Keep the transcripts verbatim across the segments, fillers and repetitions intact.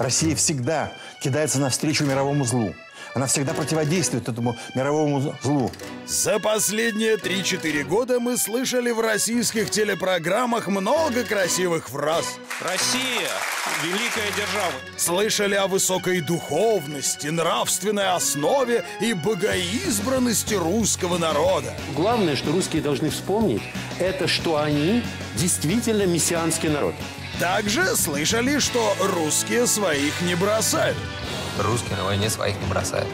Россия всегда кидается навстречу мировому злу. Она всегда противодействует этому мировому злу. За последние три-четыре года мы слышали в российских телепрограммах много красивых фраз. Россия – великая держава. Слышали о высокой духовности, нравственной основе и богоизбранности русского народа. Главное, что русские должны вспомнить, это что они действительно мессианский народ. Также слышали, что русские своих не бросают. Русские на войне своих не бросают.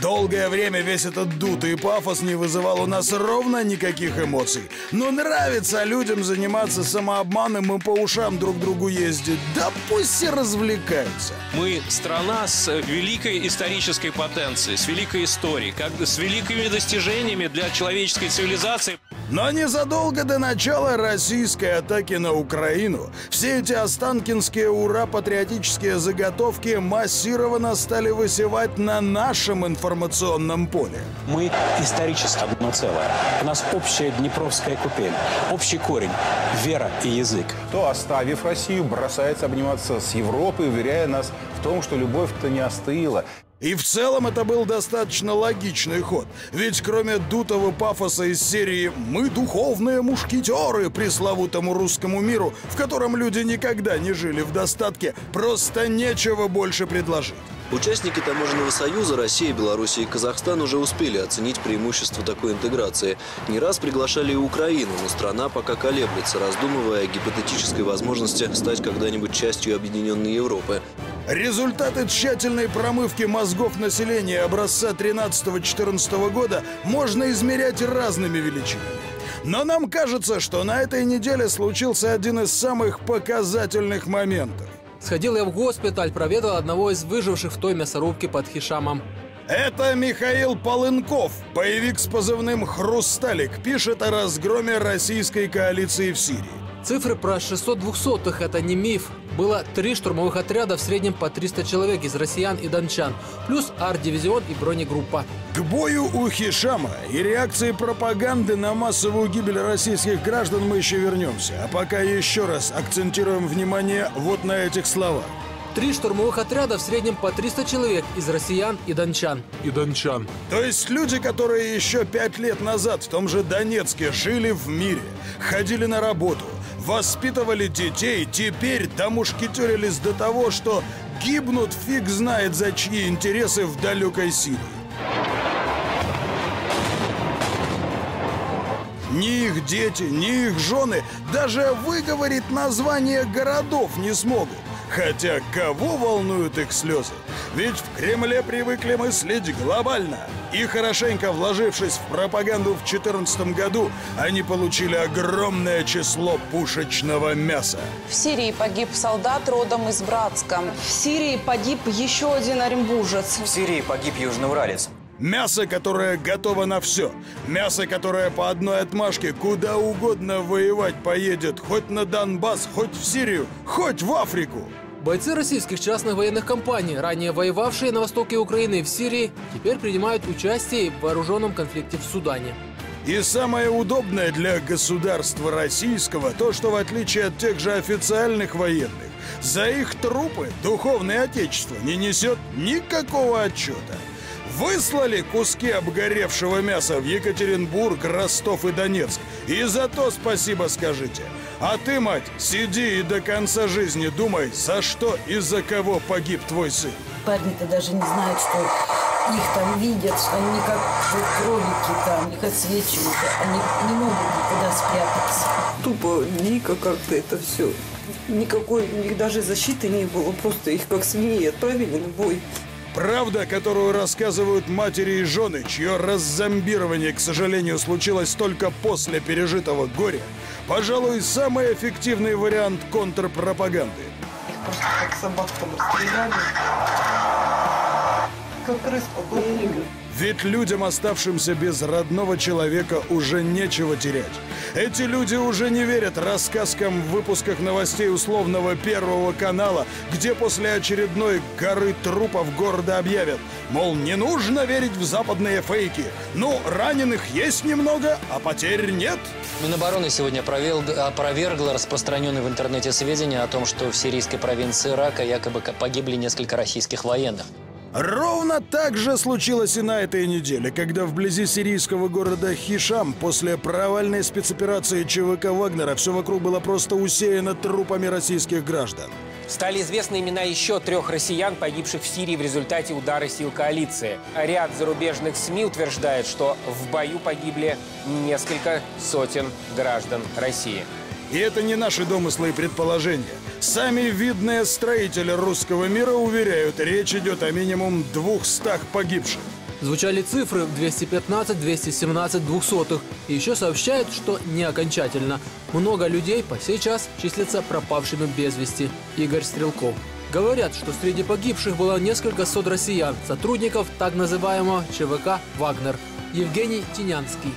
Долгое время весь этот дутый пафос не вызывал у нас ровно никаких эмоций. Но нравится людям заниматься самообманом и по ушам друг другу ездить. Да пусть все развлекаются. Мы страна с великой исторической потенцией, с великой историей, как с великими достижениями для человеческой цивилизации. Но незадолго до начала российской атаки на Украину все эти останкинские ура-патриотические заготовки массированно стали высевать на нашем информационном поле. Мы исторически одно целое. У нас общая Днепровская купель, общий корень, вера и язык. Кто, оставив Россию, бросается обниматься с Европой, уверяя нас в том, что любовь-то не остыла. И в целом это был достаточно логичный ход. Ведь кроме дутого пафоса из серии «Мы духовные мушкетеры» пресловутому русскому миру, в котором люди никогда не жили в достатке, просто нечего больше предложить. Участники Таможенного союза Россия, Белоруссия и Казахстан уже успели оценить преимущество такой интеграции. Не раз приглашали и Украину, но страна пока колеблется, раздумывая о гипотетической возможности стать когда-нибудь частью объединенной Европы. Результаты тщательной промывки мозгов населения образца тринадцатого-четырнадцатого года можно измерять разными величинами. Но нам кажется, что на этой неделе случился один из самых показательных моментов. Сходил я в госпиталь, проведал одного из выживших в той мясорубке под Хишамом. Это Михаил Полынков, боевик с позывным «Хрусталик», пишет о разгроме российской коалиции в Сирии. Цифры про шестьсот двухсотых – это не миф. Было три штурмовых отряда, в среднем по триста человек из россиян и дончан, плюс арт-дивизион и бронегруппа. К бою у Хишама и реакции пропаганды на массовую гибель российских граждан мы еще вернемся. А пока еще раз акцентируем внимание вот на этих словах. Три штурмовых отряда в среднем по триста человек из россиян и дончан. И дончан. То есть люди, которые еще пять лет назад в том же Донецке жили в мире, ходили на работу, воспитывали детей, теперь домушкетёрились до того, что гибнут фиг знает за чьи интересы в далекой Сирии. Ни их дети, ни их жены даже выговорить название городов не смогут. Хотя кого волнуют их слезы? Ведь в Кремле привыкли мыслить глобально. И хорошенько вложившись в пропаганду в две тысячи четырнадцатом году, они получили огромное число пушечного мяса. В Сирии погиб солдат родом из Братска. В Сирии погиб еще один оренбуржец. В Сирии погиб южный уралец. Мясо, которое готово на все. Мясо, которое по одной отмашке куда угодно воевать поедет. Хоть на Донбасс, хоть в Сирию, хоть в Африку. Бойцы российских частных военных компаний, ранее воевавшие на востоке Украины и в Сирии, теперь принимают участие в вооруженном конфликте в Судане. И самое удобное для государства российского то, что в отличие от тех же официальных военных, за их трупы духовное отечество не несет никакого отчета. Выслали куски обгоревшего мяса в Екатеринбург, Ростов и Донецк. И за то спасибо скажите. А ты, мать, сиди и до конца жизни думай, за что и за кого погиб твой сын. Парни-то даже не знают, что их там видят, что они как кролики там, их отсвечивают. Они не могут никуда спрятаться. Тупо, дико как-то это все. Никакой у них даже защиты не было. Просто их как свиньи отправили в бой. Правда, которую рассказывают матери и жены, чье раззомбирование, к сожалению, случилось только после пережитого горя, пожалуй, самый эффективный вариант контрпропаганды. Их просто как собак там расстреляли. как крыс по кругу. Ведь людям, оставшимся без родного человека, уже нечего терять. Эти люди уже не верят рассказкам в выпусках новостей условного Первого канала, где после очередной горы трупов города объявят, мол, не нужно верить в западные фейки. Ну, раненых есть немного, а потерь нет. Минобороны сегодня опровергло распространенные в интернете сведения о том, что в сирийской провинции Ирака якобы погибли несколько российских военных. Ровно так же случилось и на этой неделе, когда вблизи сирийского города Хишам после провальной спецоперации ЧВК Вагнера все вокруг было просто усеяно трупами российских граждан. Стали известны имена еще трех россиян, погибших в Сирии в результате удара сил коалиции. Ряд зарубежных СМИ утверждает, что в бою погибли несколько сотен граждан России. И это не наши домыслы и предположения. Сами видные строители русского мира уверяют, речь идет о минимум двухстах погибших. Звучали цифры двести пятнадцать, двести семнадцать, двести. И еще сообщают, что не окончательно. Много людей по сей час числятся пропавшими без вести. Игорь Стрелков. Говорят, что среди погибших было несколько сот россиян, сотрудников так называемого ЧВК «Вагнер». Евгений Тинянский.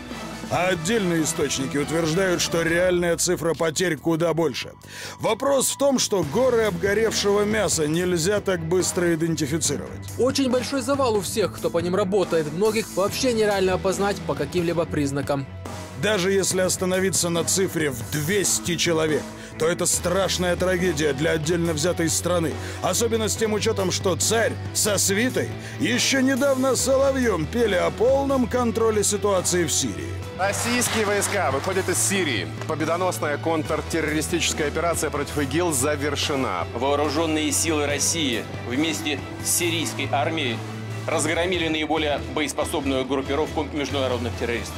А отдельные источники утверждают, что реальная цифра потерь куда больше. Вопрос в том, что горы обгоревшего мяса нельзя так быстро идентифицировать. Очень большой завал у всех, кто по ним работает. Многих вообще нереально опознать по каким-либо признакам. Даже если остановиться на цифре в двести человек, то это страшная трагедия для отдельно взятой страны. Особенно с тем учетом, что царь со свитой еще недавно соловьем пели о полном контроле ситуации в Сирии. Российские войска выходят из Сирии. Победоносная контртеррористическая операция против ИГИЛ завершена. Вооруженные силы России вместе с сирийской армией разгромили наиболее боеспособную группировку международных террористов.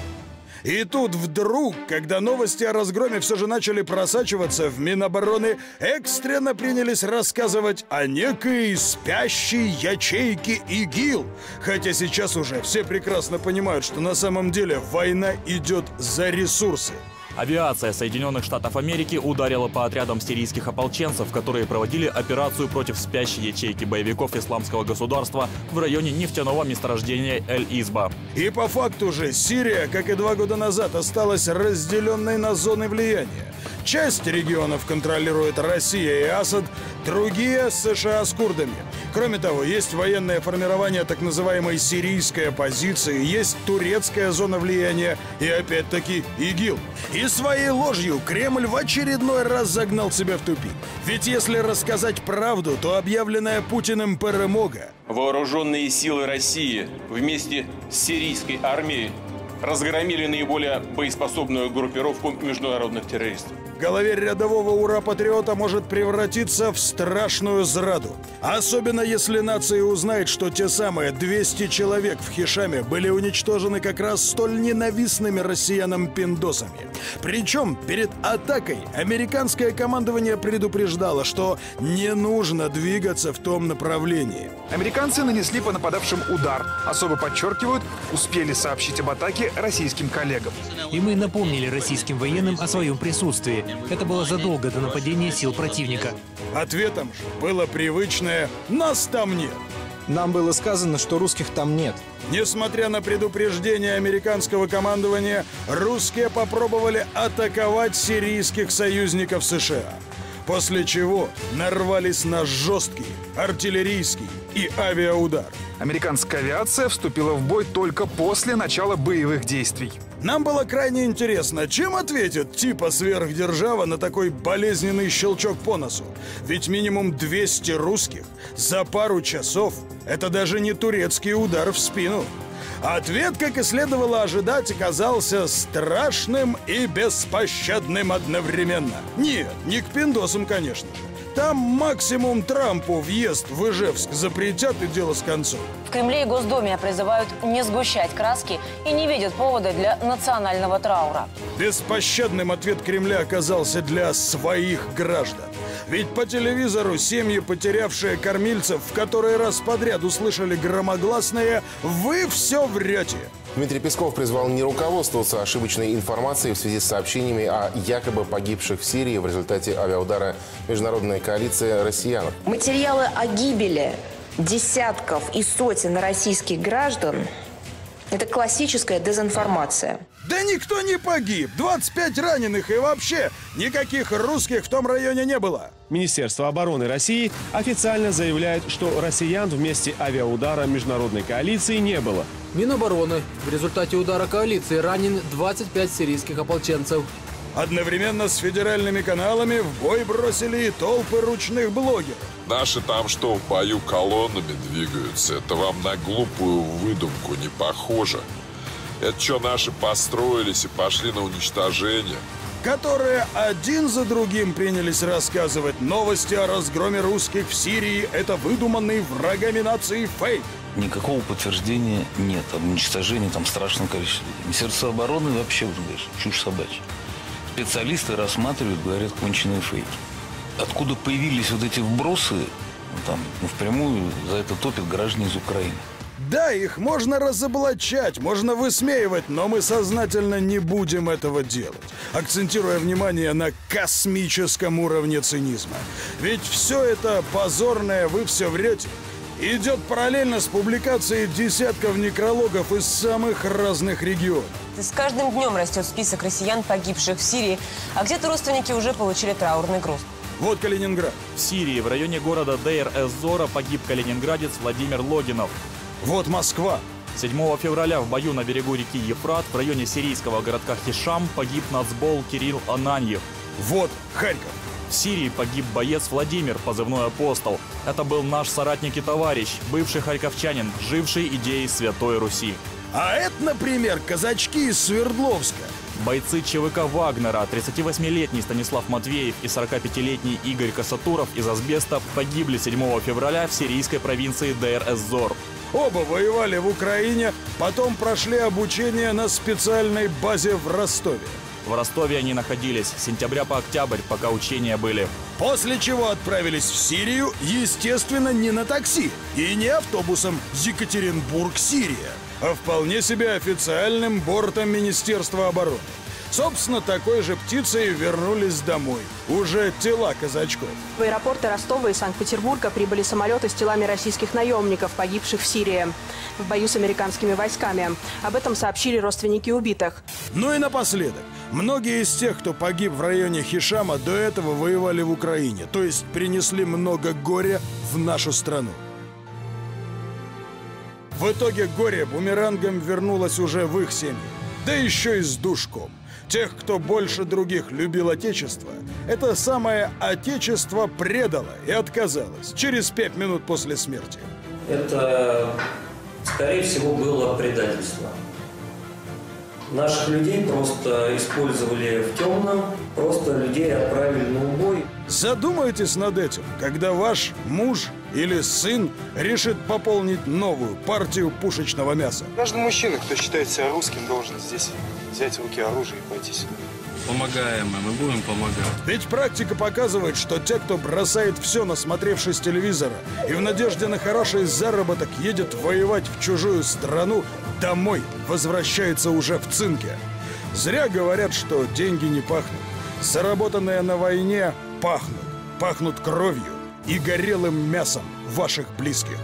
И тут вдруг, когда новости о разгроме все же начали просачиваться, в Минобороны экстренно принялись рассказывать о некой спящей ячейке ИГИЛ. Хотя сейчас уже все прекрасно понимают, что на самом деле война идет за ресурсы. Авиация Соединенных Штатов Америки ударила по отрядам сирийских ополченцев, которые проводили операцию против спящей ячейки боевиков Исламского государства в районе нефтяного месторождения Эль-Изба. И по факту же Сирия, как и два года назад, осталась разделенной на зоны влияния. Часть регионов контролирует Россия и Асад, другие — США с курдами. Кроме того, есть военное формирование так называемой сирийской оппозиции, есть турецкая зона влияния и опять-таки ИГИЛ. И своей ложью Кремль в очередной раз загнал себя в тупик. Ведь если рассказать правду, то объявленная Путиным перемога. Вооруженные силы России вместе с сирийской армией разгромили наиболее боеспособную группировку международных террористов. В голове рядового ура-патриота может превратиться в страшную зраду. Особенно если нация узнает, что те самые двести человек в Хишаме были уничтожены как раз столь ненавистными россиянам-пиндосами. Причем перед атакой американское командование предупреждало, что не нужно двигаться в том направлении. Американцы нанесли по нападавшим удар. Особо подчеркивают, успели сообщить об атаке российским коллегам. И мы напомнили российским военным о своем присутствии. Это было задолго до нападения сил противника. Ответом же было привычное «нас там нет». Нам было сказано, что русских там нет. Несмотря на предупреждение американского командования, русские попробовали атаковать сирийских союзников США. После чего нарвались на жесткий артиллерийский и авиаудар. Американская авиация вступила в бой только после начала боевых действий. Нам было крайне интересно, чем ответит типа сверхдержава на такой болезненный щелчок по носу. Ведь минимум двести русских за пару часов – это даже не турецкий удар в спину. Ответ, как и следовало ожидать, оказался страшным и беспощадным одновременно. Нет, не к пиндосам, конечно же. Там максимум Трампу въезд в Ижевск запретят, и дело с концом. В Кремле и Госдуме призывают не сгущать краски и не видят повода для национального траура. Беспощадным ответ Кремля оказался для своих граждан. Ведь по телевизору семьи, потерявшие кормильцев, в который раз подряд услышали громогласное «Вы все врете!». Дмитрий Песков призвал не руководствоваться ошибочной информацией в связи с сообщениями о якобы погибших в Сирии в результате авиаудара международной коалиции россиян. Материалы о гибели десятков и сотен российских граждан, это классическая дезинформация. Да никто не погиб, двадцать пять раненых и вообще никаких русских в том районе не было. Министерство обороны России официально заявляет, что россиян в месте авиаудара международной коалиции не было. Минобороны. В результате удара коалиции ранены двадцать пять сирийских ополченцев. Одновременно с федеральными каналами в бой бросили и толпы ручных блогеров. Наши там что, в бою колоннами двигаются? Это вам на глупую выдумку не похоже. Это что, наши построились и пошли на уничтожение? Которые один за другим принялись рассказывать новости о разгроме русских в Сирии. Это выдуманный врагами нации фейк. Никакого подтверждения нет. Об уничтожении там страшное количество людей. Министерство обороны вообще, говоришь, чушь собачья. Специалисты рассматривают, говорят, конченые фейки. Откуда появились вот эти вбросы, там, ну, впрямую за это топят граждане из Украины. Да, их можно разоблачать, можно высмеивать, но мы сознательно не будем этого делать, акцентируя внимание на космическом уровне цинизма. Ведь все это позорное «вы все врете» идет параллельно с публикацией десятков некрологов из самых разных регионов. С каждым днем растет список россиян, погибших в Сирии, а где-то родственники уже получили траурный груз. Вот Калининград. В Сирии, в районе города Дейр-эз-Зора, погиб калининградец Владимир Логинов. Вот Москва. седьмого февраля в бою на берегу реки Ефрат, в районе сирийского городка Хишам, погиб нацбол Кирилл Ананьев. Вот Харьков. В Сирии погиб боец Владимир, позывной «Апостол». Это был наш соратник и товарищ, бывший харьковчанин, живший идеей Святой Руси. А это, например, казачки из Свердловска. Бойцы ЧВК Вагнера, тридцативосьмилетний Станислав Матвеев и сорокапятилетний Игорь Касатуров из асбеста погибли седьмого февраля в сирийской провинции Дейр-эз-Зор. Оба воевали в Украине, потом прошли обучение на специальной базе в Ростове. В Ростове они находились с сентября по октябрь, пока учения были. После чего отправились в Сирию, естественно, не на такси и не автобусом Екатеринбург-Сирия, а вполне себе официальным бортом Министерства обороны. Собственно, такой же птицей вернулись домой. Уже тела казачков. В аэропорты Ростова и Санкт-Петербурга прибыли самолеты с телами российских наемников, погибших в Сирии в бою с американскими войсками. Об этом сообщили родственники убитых. Ну и напоследок. Многие из тех, кто погиб в районе Хишама, до этого воевали в Украине. То есть принесли много горя в нашу страну. В итоге горе бумерангом вернулось уже в их семьи. Да еще и с душком. Тех, кто больше других любил Отечество, это самое Отечество предало и отказалось через пять минут после смерти. Это, скорее всего, было предательство. Наших людей просто использовали в темном, просто людей отправили на убой. Задумайтесь над этим, когда ваш муж или сын решит пополнить новую партию пушечного мяса. Каждый мужчина, кто считает себя русским, должен здесь взять в руки оружие и пойти сюда. Помогаем, мы будем помогать. Ведь практика показывает, что те, кто бросает все, насмотревшись телевизора, и в надежде на хороший заработок едет воевать в чужую страну, домой возвращается уже в цинке. Зря говорят, что деньги не пахнут. Заработанные на войне пахнут. Пахнут кровью и горелым мясом ваших близких.